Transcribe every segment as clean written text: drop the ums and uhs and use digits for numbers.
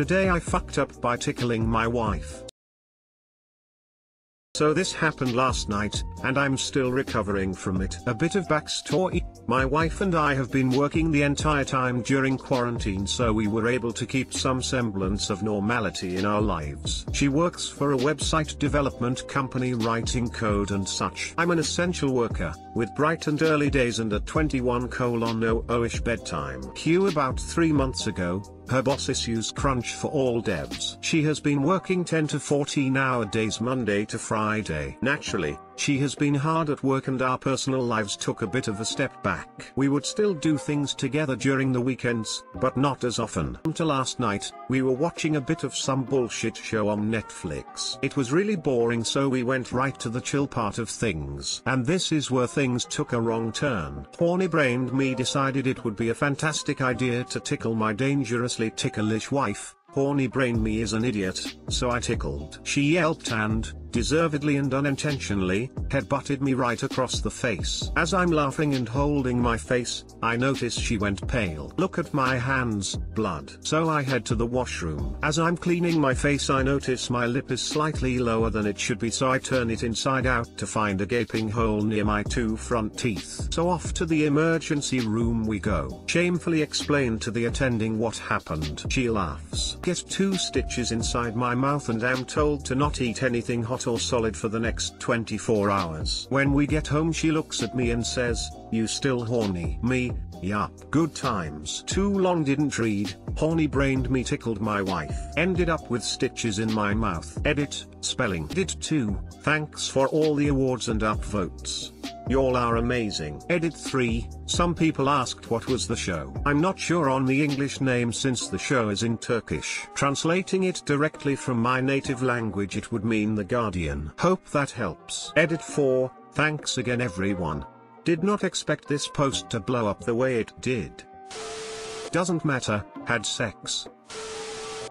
Today I fucked up by tickling my wife. So this happened last night, and I'm still recovering from it. A bit of backstory, my wife and I have been working the entire time during quarantine, so we were able to keep some semblance of normality in our lives. She works for a website development company writing code and such. I'm an essential worker, with bright and early days and a 21:00-ish bedtime. About 3 months ago, her boss issues crunch for all devs. She has been working 10 to 14-hour days Monday to Friday. Naturally, she has been hard at work and our personal lives took a bit of a step back. We would still do things together during the weekends, but not as often. Until last night, we were watching a bit of some bullshit show on Netflix. It was really boring, so we went right to the chill part of things. And this is where things took a wrong turn. Horny-brained me decided it would be a fantastic idea to tickle my dangerously ticklish wife. Horny-brained me is an idiot, so I tickled. She yelped and, deservedly and unintentionally, headbutted me right across the face. As I'm laughing and holding my face, I notice she went pale. Look at my hands, blood. So I head to the washroom. As I'm cleaning my face, I notice my lip is slightly lower than it should be, so I turn it inside out to find a gaping hole near my two front teeth. So off to the emergency room we go. Shamefully explain to the attending what happened. She laughs. Get 2 stitches inside my mouth and am told to not eat anything hot or solid for the next 24 hours. When we get home, she looks at me and says, "You still horny?" Me, yup. Good times. Too long didn't read. Horny-brained me tickled my wife. Ended up with stitches in my mouth. Edit, spelling. Did too. Thanks for all the awards and upvotes. Y'all are amazing. Edit 3, some people asked what was the show. I'm not sure on the English name since the show is in Turkish. Translating it directly from my native language, it would mean The Guardian. Hope that helps. Edit 4, thanks again everyone. Did not expect this post to blow up the way it did. Doesn't matter, had sex.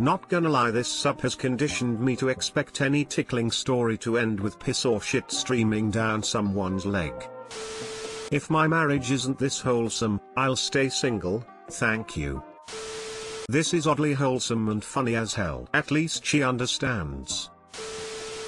Not gonna lie, this sub has conditioned me to expect any tickling story to end with piss or shit streaming down someone's leg. If my marriage isn't this wholesome, I'll stay single, thank you. This is oddly wholesome and funny as hell. At least she understands.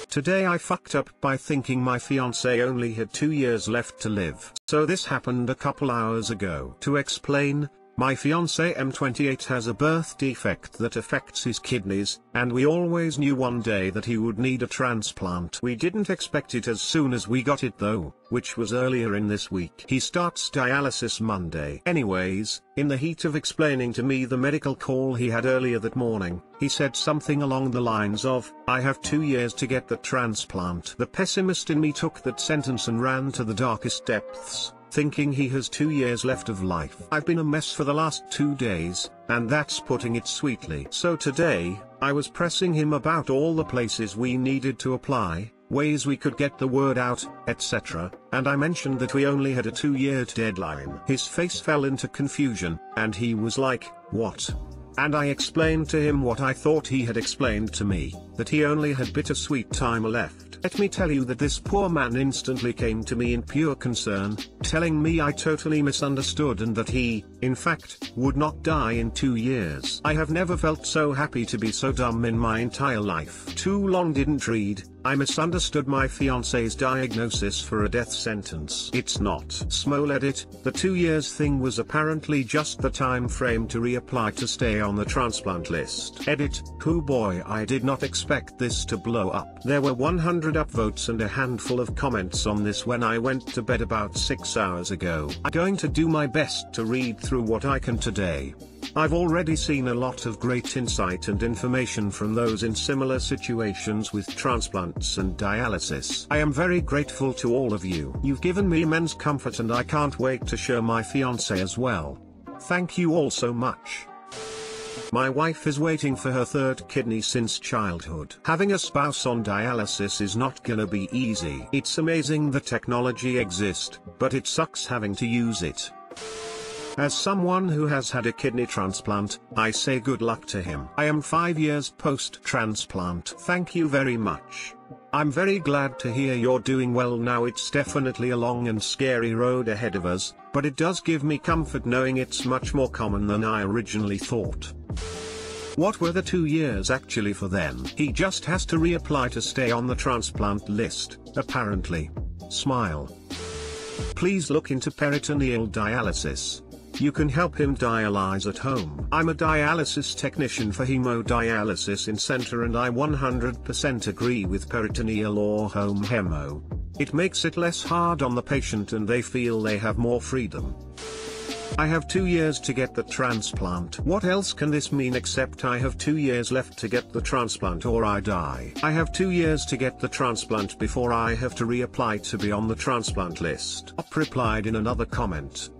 Today I fucked up by thinking my fiancé only had 2 years left to live. So this happened a couple hours ago. To explain, my fiancé M28 has a birth defect that affects his kidneys, and we always knew one day that he would need a transplant. We didn't expect it as soon as we got it though, which was earlier in this week. He starts dialysis Monday. Anyways, in the heat of explaining to me the medical call he had earlier that morning, he said something along the lines of, "I have 2 years to get the transplant." The pessimist in me took that sentence and ran to the darkest depths, thinking he has 2 years left of life. I've been a mess for the last 2 days, and that's putting it sweetly. So today, I was pressing him about all the places we needed to apply, ways we could get the word out, etc., and I mentioned that we only had a 2-year deadline. His face fell into confusion, and he was like, "What?" And I explained to him what I thought he had explained to me, that he only had bittersweet time left. Let me tell you that this poor man instantly came to me in pure concern, telling me I totally misunderstood and that he, in fact, would not die in 2 years. I have never felt so happy to be so dumb in my entire life. Too long didn't read. I misunderstood my fiancé's diagnosis for a death sentence. It's not. Small edit, the 2 years thing was apparently just the time frame to reapply to stay on the transplant list. Edit, hoo boy, I did not expect this to blow up. There were 100 upvotes and a handful of comments on this when I went to bed about 6 hours ago. I'm going to do my best to read through what I can today. I've already seen a lot of great insight and information from those in similar situations with transplants and dialysis. I am very grateful to all of you. You've given me immense comfort and I can't wait to share my fiancé as well. Thank you all so much. My wife is waiting for her 3rd kidney since childhood. Having a spouse on dialysis is not gonna be easy. It's amazing the technology exists, but it sucks having to use it. As someone who has had a kidney transplant, I say good luck to him. I am 5 years post-transplant. Thank you very much. I'm very glad to hear you're doing well now. It's definitely a long and scary road ahead of us, but it does give me comfort knowing it's much more common than I originally thought. What were the 2 years actually for them? He just has to reapply to stay on the transplant list, apparently. Smile. Please look into peritoneal dialysis. You can help him dialyze at home. I'm a dialysis technician for hemodialysis in center and I 100% agree with peritoneal or home hemo. It makes it less hard on the patient and they feel they have more freedom. I have 2 years to get the transplant. What else can this mean except I have 2 years left to get the transplant or I die? I have 2 years to get the transplant before I have to reapply to be on the transplant list. Up replied in another comment.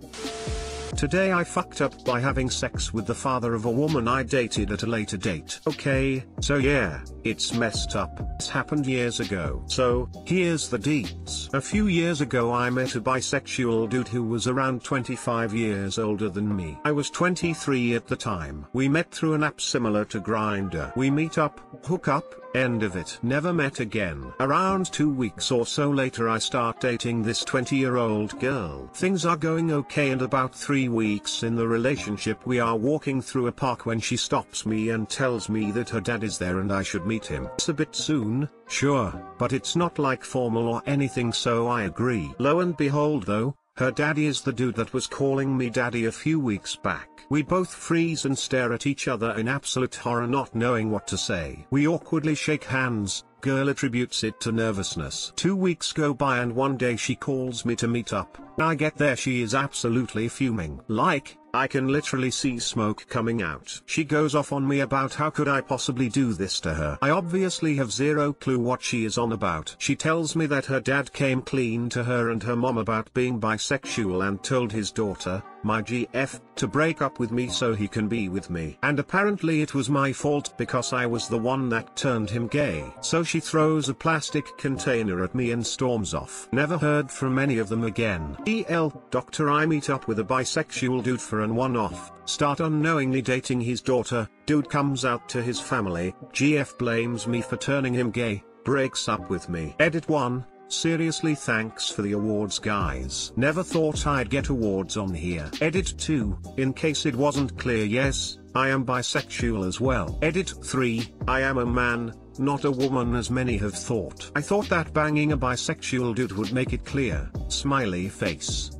Today I fucked up by having sex with the father of a woman I dated at a later date. Okay, so yeah, it's messed up. It's happened years ago. So, here's the deets. A few years ago I met a bisexual dude who was around 25 years older than me. I was 23 at the time. We met through an app similar to Grindr. We meet up, hook up, end of it. Never met again. Around 2 weeks or so later I start dating this 20-year-old girl. Things are going okay and about 3 weeks in the relationship we are walking through a park when she stops me and tells me that her dad is there and I should meet him. It's a bit soon, sure, but it's not like formal or anything so I agree. Lo and behold though, her daddy is the dude that was calling me daddy a few weeks back. We both freeze and stare at each other in absolute horror, not knowing what to say. We awkwardly shake hands. Girl attributes it to nervousness. 2 weeks go by and one day she calls me to meet up. I get there, she is absolutely fuming. Like, I can literally see smoke coming out. She goes off on me about how could I possibly do this to her. I obviously have zero clue what she is on about. She tells me that her dad came clean to her and her mom about being bisexual and told his daughter, my GF, to break up with me so he can be with me. And apparently it was my fault because I was the one that turned him gay. So she throws a plastic container at me and storms off. Never heard from any of them again. EL, Doctor, I meet up with a bisexual dude for an one-off, start unknowingly dating his daughter, dude comes out to his family, GF blames me for turning him gay, breaks up with me. Edit 1. Seriously, thanks for the awards guys. Never thought I'd get awards on here. Edit 2, in case it wasn't clear, yes, I am bisexual as well. Edit 3, I am a man, not a woman as many have thought. I thought that banging a bisexual dude would make it clear. Smiley face.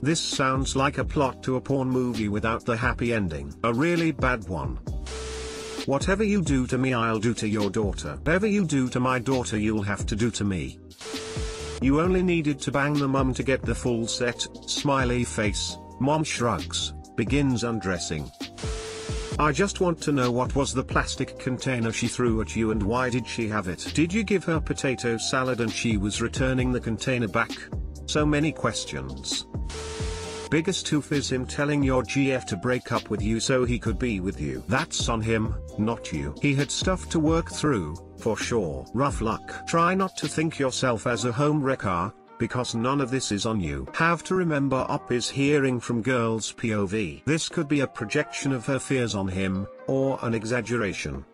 This sounds like a plot to a porn movie without the happy ending. A really bad one. Whatever you do to me I'll do to your daughter. Whatever you do to my daughter you'll have to do to me. You only needed to bang the mum to get the full set. Smiley face. Mom shrugs, begins undressing. I just want to know, what was the plastic container she threw at you and why did she have it? Did you give her potato salad and she was returning the container back? So many questions. Biggest toof is him telling your GF to break up with you so he could be with you. That's on him, not you. He had stuff to work through, for sure. Rough luck. Try not to think yourself as a home wrecker, because none of this is on you. Have to remember Up is hearing from girl's POV. This could be a projection of her fears on him, or an exaggeration.